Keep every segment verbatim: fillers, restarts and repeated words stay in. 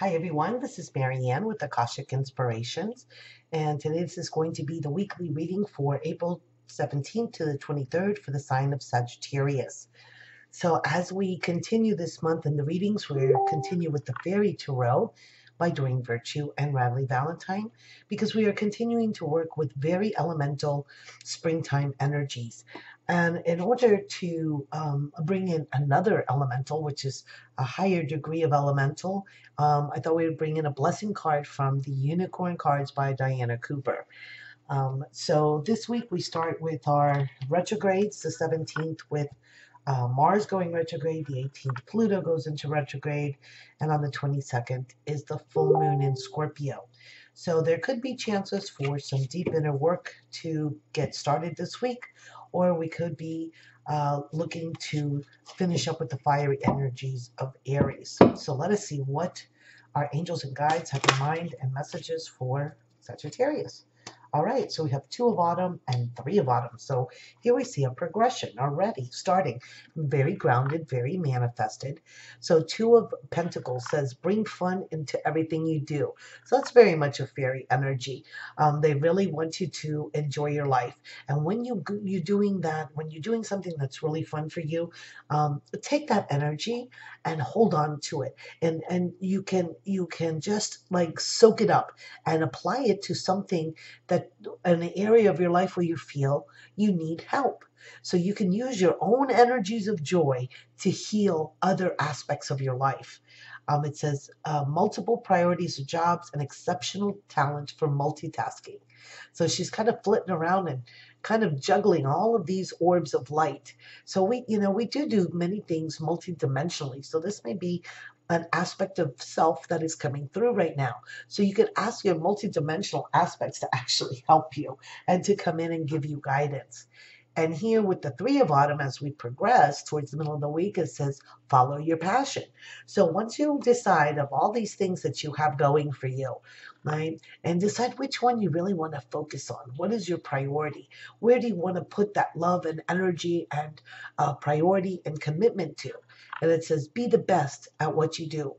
Hi everyone, this is Marianne with Akashic Inspirations, and today this is going to be the weekly reading for April seventeenth to the twenty-third for the sign of Sagittarius. So as we continue this month in the readings, we'll continue with the Fairy Tarot by Doreen Virtue and Radley Valentine, because we are continuing to work with very elemental springtime energies. And in order to um, bring in another elemental, which is a higher degree of elemental, um, I thought we would bring in a blessing card from the Unicorn Cards by Diana Cooper. Um, so this week we start with our retrogrades, the seventeenth with uh, Mars going retrograde, the eighteenth Pluto goes into retrograde, and on the twenty-second is the full moon in Scorpio. So there could be chances for some deep inner work to get started this week, or we could be uh, looking to finish up with the fiery energies of Aries. So let us see what our angels and guides have in mind and messages for Sagittarius. All right, so we have two of autumn and three of autumn. So here we see a progression already, starting very grounded, very manifested. So two of pentacles says, bring fun into everything you do. So that's very much a fairy energy. Um, they really want you to enjoy your life. And when you, you're doing that, when you're doing something that's really fun for you, um, take that energy and hold on to it. And, and you can, you can just like soak it up and apply it to something that an area of your life where you feel you need help. So you can use your own energies of joy to heal other aspects of your life. Um, it says uh, multiple priorities of jobs and exceptional talent for multitasking. So she's kind of flitting around and kind of juggling all of these orbs of light. So we, you know, we do do many things multidimensionally. So this may be an aspect of self that is coming through right now. So you can ask your multidimensional aspects to actually help you and to come in and give you guidance. And here with the three of autumn, as we progress towards the middle of the week, it says, follow your passion. So once you decide of all these things that you have going for you, right, and decide which one you really want to focus on, what is your priority? Where do you want to put that love and energy and uh, priority and commitment to? And it says, be the best at what you do.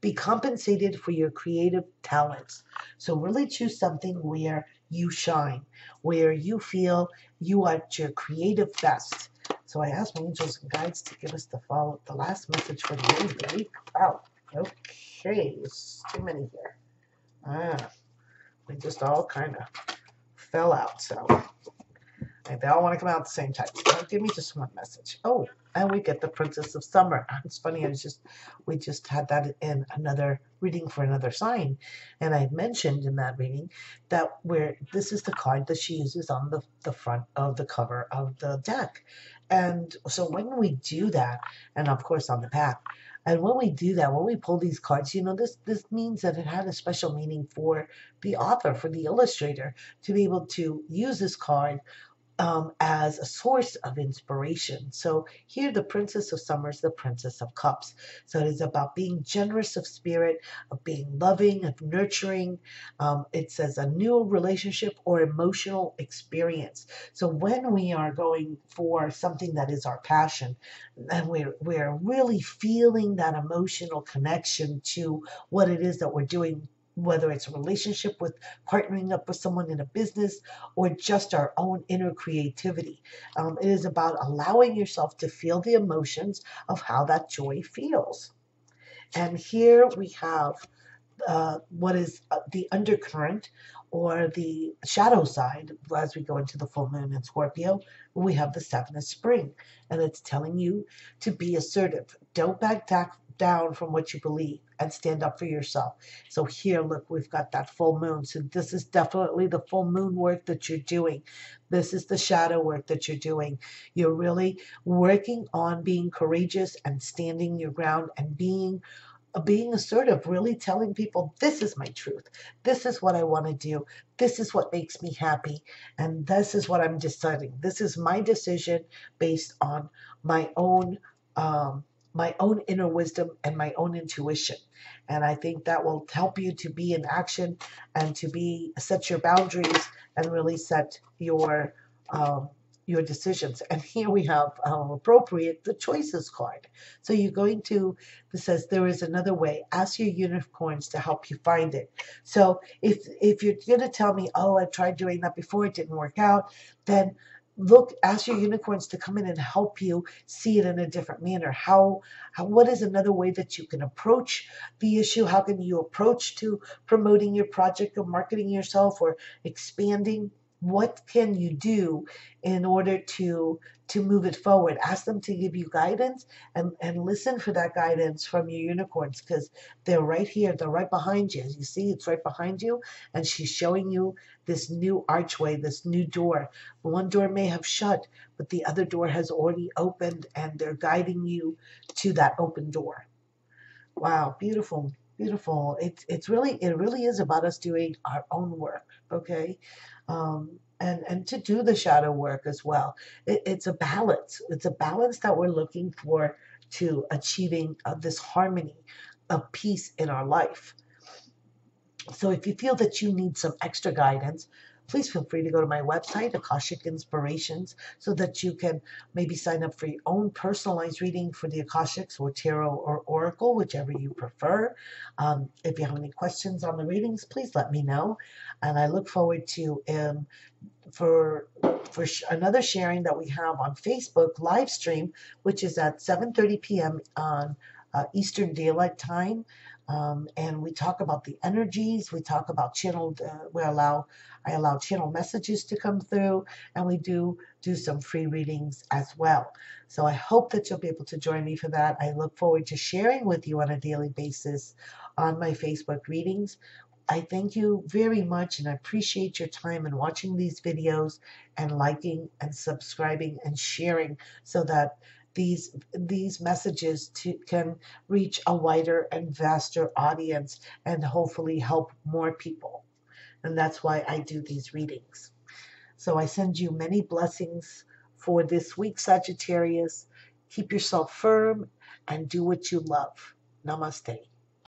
Be compensated for your creative talents. So really choose something where you shine, where you feel you are at your creative best. So I asked my angels and guides to give us the follow, the last message for the end of the week. Wow, okay, there's too many here. Ah, we just all kind of fell out, so and they all want to come out at the same time. So give me just one message. Oh, and we get the Princess of Summer. It's funny, I was just we just had that in another reading for another sign, and I mentioned in that reading that where this is the card that she uses on the, the front of the cover of the deck. And so when we do that, and of course on the path, and when we do that, when we pull these cards, you know, this this means that it had a special meaning for the author, for the illustrator, to be able to use this card Um, as a source of inspiration. So here the Princess of Summer is the Princess of Cups. So it is about being generous of spirit, of being loving, of nurturing. Um, it says a new relationship or emotional experience. So when we are going for something that is our passion, and we're, we're really feeling that emotional connection to what it is that we're doing, whether it's a relationship with partnering up with someone in a business or just our own inner creativity. Um, it is about allowing yourself to feel the emotions of how that joy feels. And here we have uh, what is the undercurrent or the shadow side. As we go into the full moon in Scorpio, we have the seven of spring, and it's telling you to be assertive. Don't back down from what you believe and stand up for yourself. So here, look, we've got that full moon. So this is definitely the full moon work that you're doing. This is the shadow work that you're doing. You're really working on being courageous and standing your ground and being being assertive, really telling people, this is my truth. This is what I want to do. This is what makes me happy. And this is what I'm deciding. This is my decision based on my own um, my own inner wisdom and my own intuition. And I think that will help you to be in action and to be set your boundaries and really set your um, your decisions. And here we have how appropriate the choices card. So you're going to, it says there is another way. Ask your unicorns to help you find it. So if if you're going to tell me, oh, I tried doing that before, it didn't work out, then look, ask your unicorns to come in and help you see it in a different manner. How, how, what is another way that you can approach the issue? How can you approach to promoting your project or marketing yourself or expanding? What can you do in order to to move it forward? Ask them to give you guidance and, and listen for that guidance from your unicorns, because they're right here. They're right behind you. As you see, it's right behind you, and she's showing you this new archway, this new door. One door may have shut, but the other door has already opened, and they're guiding you to that open door. Wow, beautiful. Beautiful. It's it's really it really is about us doing our own work, okay, um, and and to do the shadow work as well. It, it's a balance. It's a balance that we're looking for to achieving uh, this harmony of peace in our life. So if you feel that you need some extra guidance, please feel free to go to my website, Akashic Inspirations, so that you can maybe sign up for your own personalized reading for the Akashics or Tarot or Oracle, whichever you prefer. Um, if you have any questions on the readings, please let me know. And I look forward to um, for for sh another sharing that we have on Facebook live stream, which is at seven thirty p m on uh, Eastern Daylight Time. Um, and we talk about the energies, we talk about channeled, uh, we allow, I allow channel messages to come through, and we do do some free readings as well. So I hope that you'll be able to join me for that. I look forward to sharing with you on a daily basis on my Facebook readings. I thank you very much, and I appreciate your time in watching these videos and liking and subscribing and sharing so that These, these messages to, can reach a wider and vaster audience and hopefully help more people. And that's why I do these readings. So I send you many blessings for this week, Sagittarius. Keep yourself firm and do what you love. Namaste.